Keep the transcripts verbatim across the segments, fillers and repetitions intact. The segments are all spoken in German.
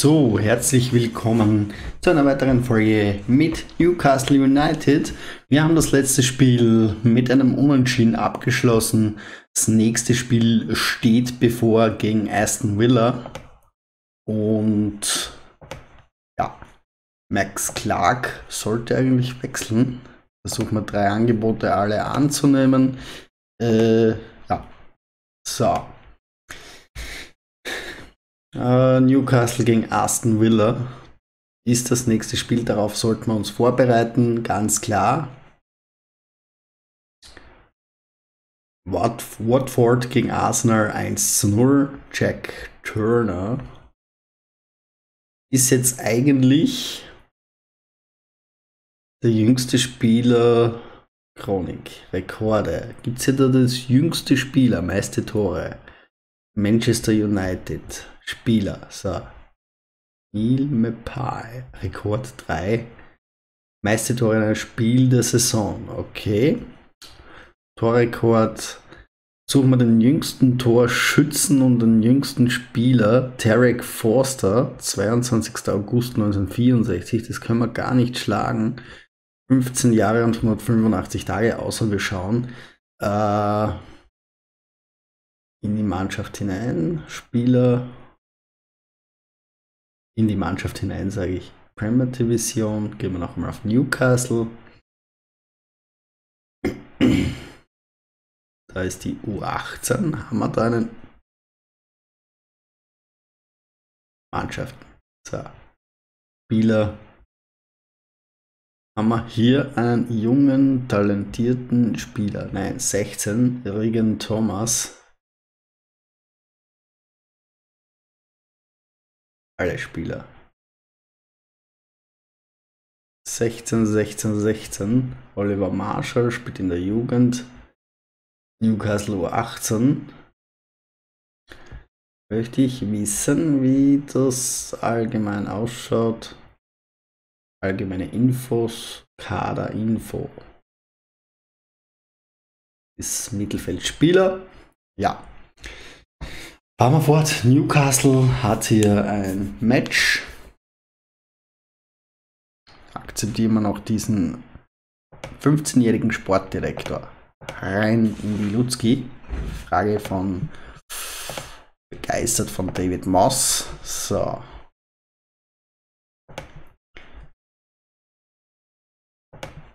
So, herzlich willkommen zu einer weiteren Folge mit Newcastle United. Wir haben das letzte Spiel mit einem Unentschieden abgeschlossen. Das nächste Spiel steht bevor gegen Aston Villa. Und ja, Max Clark sollte eigentlich wechseln. Versuchen wir drei Angebote alle anzunehmen. Äh, ja, so. Uh, Newcastle gegen Aston Villa ist das nächste Spiel, darauf sollten wir uns vorbereiten, ganz klar. Watford gegen Arsenal eins zu null, Jack Turner ist jetzt eigentlich der jüngste Spieler. Chronik, Rekorde, gibt es hier da das jüngste Spieler, meiste Tore, Manchester United. Spieler, so. Ilmepai, Rekord drei. Meiste Tore in einem Spiel der Saison, okay. Torrekord. Suchen wir den jüngsten Torschützen und den jüngsten Spieler, Tarek Forster, zweiundzwanzigster August neunzehnhundertvierundsechzig. Das können wir gar nicht schlagen. fünfzehn Jahre und hundertfünfundachtzig Tage, außer wir schauen. Äh, in die Mannschaft hinein, Spieler. In die Mannschaft hinein, sage ich. Premier Division, gehen wir noch mal auf Newcastle. Da ist die U achtzehn. Haben wir da einen Mannschaften. So. Spieler. Haben wir hier einen jungen, talentierten Spieler. Nein, sechzehn. Regan Thomas. Alle Spieler. sechzehn, sechzehn, sechzehn. Oliver Marshall spielt in der Jugend. Newcastle U achtzehn. Möchte ich wissen, wie das allgemein ausschaut. Allgemeine Infos. Kaderinfo. Ist Mittelfeldspieler. Ja. Fahren wir fort, Newcastle hat hier ein Match. Akzeptieren wir noch diesen fünfzehnjährigen Sportdirektor rein in die Lutzki. Frage von begeistert von David Moss. So.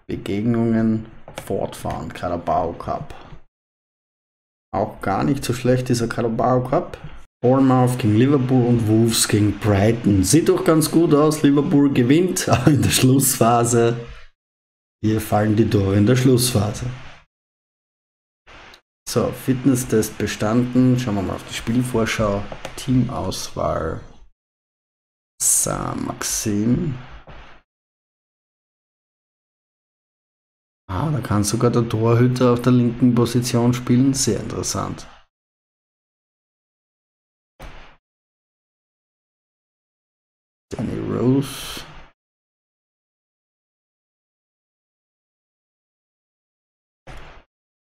Begegnungen fortfahren, Carabao Cup. Auch gar nicht so schlecht, dieser Carabao Cup. Bournemouth gegen Liverpool und Wolves gegen Brighton. Sieht doch ganz gut aus. Liverpool gewinnt, aber in der Schlussphase. Hier fallen die Tore in der Schlussphase. So, Fitnesstest bestanden. Schauen wir mal auf die Spielvorschau. Teamauswahl. So, Maximin. Ah, da kann sogar der Torhüter auf der linken Position spielen. Sehr interessant. Danny Rose.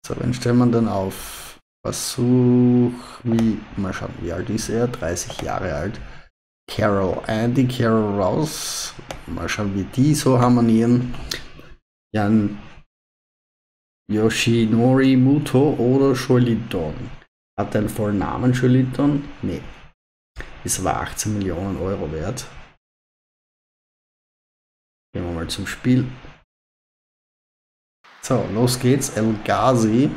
So, wen stellen wir denn auf? Versuch, wie, mal schauen, wie alt ist er? dreißig Jahre alt. Carol, Andy Carol raus. Mal schauen, wie die so harmonieren. Jan. Yoshinori Muto oder Joelinton. Hat er einen vollen Namen, Joelinton? Nee. Ist aber achtzehn Millionen Euro wert. Gehen wir mal zum Spiel. So, los geht's. El Ghazi.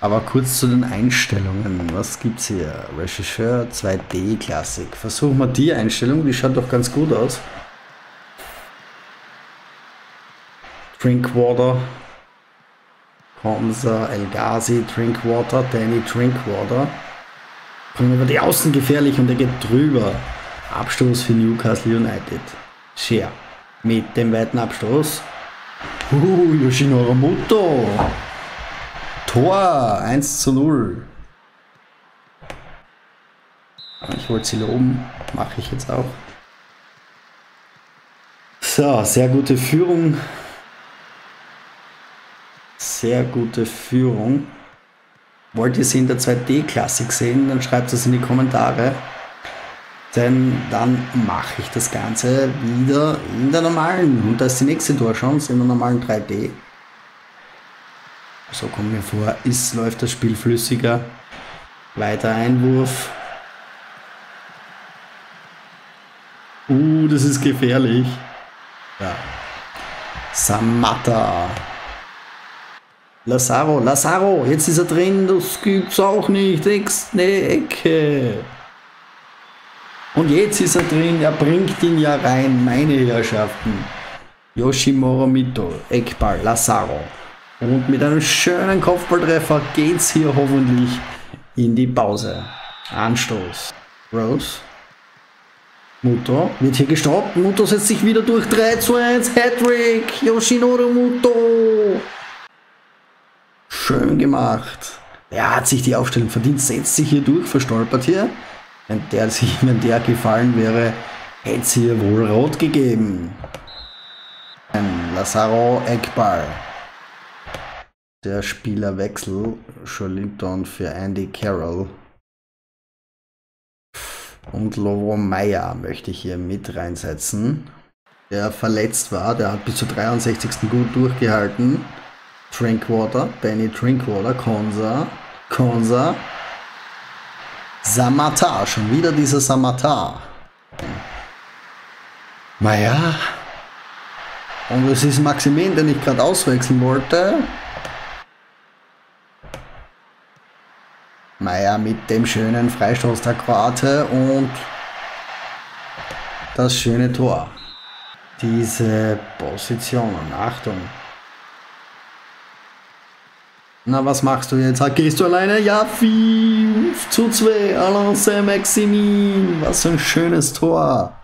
Aber kurz zu den Einstellungen. Was gibt's hier? Regisseur zwei D Klassik. Versuchen wir die Einstellung, die schaut doch ganz gut aus. Drinkwater, Ponsa, El Ghazi, Drinkwater, Danny Drinkwater. Kommt über die Außen gefährlich und er geht drüber. Abstoß für Newcastle United. Scher mit dem weiten Abstoß. Uh, Yoshinori Muto. Tor eins zu null. Ich wollte sie loben, mache ich jetzt auch. So, sehr gute Führung. Sehr gute Führung. Wollt ihr sie in der zwei D Klassik sehen, dann schreibt es in die Kommentare. Denn dann mache ich das Ganze wieder in der normalen. Und da ist die nächste Torchance in der normalen drei D. So kommt mir vor, ist, läuft das Spiel flüssiger. Weiter Einwurf. Uh, das ist gefährlich. Ja. Samatta. Lazaro, Lazaro, jetzt ist er drin, das gibt's auch nicht, nächste Ecke. Und jetzt ist er drin, er bringt ihn ja rein, meine Herrschaften. Yoshinori Muto, Eckball, Lazaro. Und mit einem schönen Kopfballtreffer geht's hier hoffentlich in die Pause. Anstoß. Rose. Muto wird hier gestoppt. Muto setzt sich wieder durch. drei zu eins. Hattrick. Yoshinori Muto. Schön gemacht. Er hat sich die Aufstellung verdient. Setzt sich hier durch. Verstolpert hier. Wenn der, wenn der gefallen wäre, hätte es hier wohl rot gegeben. Lazaro Eckball. Der Spielerwechsel. Joelinton für Andy Carroll. Und Lovo Meyer möchte ich hier mit reinsetzen. Der verletzt war, der hat bis zur dreiundsechzigsten gut durchgehalten. Drinkwater, Danny Drinkwater, Konsa, Konsa. Samatar, schon wieder dieser Samatar. Naja. Und es ist Maximin, den ich gerade auswechseln wollte. Naja, mit dem schönen Freistoß der Kroate und das schöne Tor. Diese Positionen, Achtung. Na, was machst du jetzt? Gehst du alleine? Ja, fünf zu zwei, Alonso, Maximin. Was ein schönes Tor.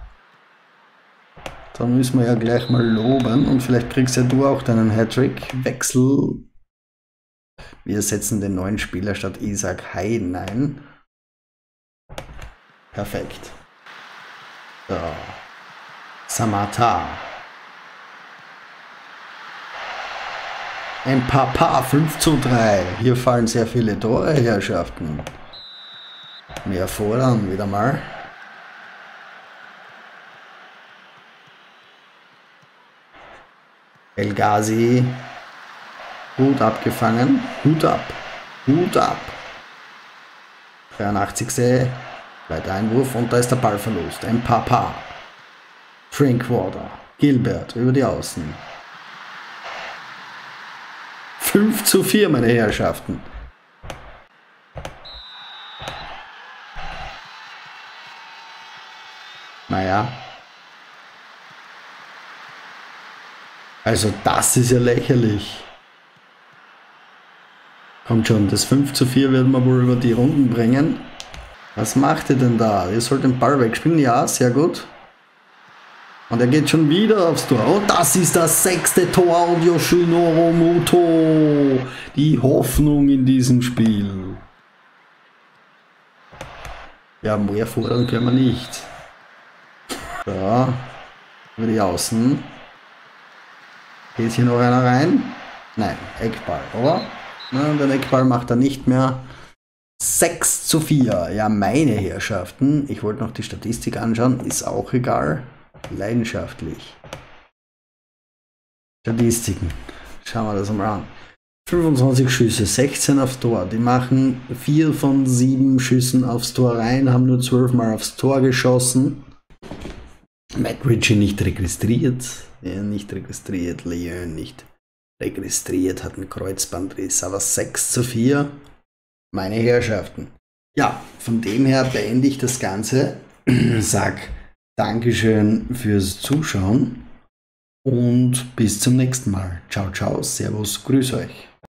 Da müssen wir ja gleich mal loben und vielleicht kriegst ja du auch deinen Hattrick. Wechsel. Wir setzen den neuen Spieler statt Isaac Haydn ein. Perfekt. So. Samatar. Ein Papa, fünf zu drei. Hier fallen sehr viele Tore, Herrschaften. Wir fordern wieder mal. El Ghazi. Gut abgefangen. Hut ab. Hut ab. dreiundachtzigste Weiter Einwurf und da ist der Ballverlust. Ein Papa. Drinkwater. Gilbert über die Außen. fünf zu vier, meine Herrschaften. Naja. Also das ist ja lächerlich. Kommt schon, das fünf zu vier werden wir wohl über die Runden bringen. Was macht ihr denn da? Ihr sollt den Ball wegspielen. Ja, sehr gut. Und er geht schon wieder aufs Tor. Und das ist das sechste Tor. Und Yoshinori Muto. Die Hoffnung in diesem Spiel. Ja, mehr fordern können wir nicht. Da. Über die Außen. Geht hier noch einer rein? Nein, Eckball, oder? Und den Eckball macht er nicht mehr. sechs zu vier. Ja, meine Herrschaften. Ich wollte noch die Statistik anschauen. Ist auch egal. Leidenschaftlich. Statistiken. Schauen wir das mal an. fünfundzwanzig Schüsse, sechzehn aufs Tor. Die machen vier von sieben Schüssen aufs Tor rein. Haben nur zwölf Mal aufs Tor geschossen. Matt Ritchie nicht registriert. Ja, nicht registriert. Leon nicht registriert, hat einen Kreuzbandriss, aber sechs zu vier, meine Herrschaften. Ja, von dem her beende ich das Ganze, sag Dankeschön fürs Zuschauen und bis zum nächsten Mal. Ciao, ciao, servus, grüß euch.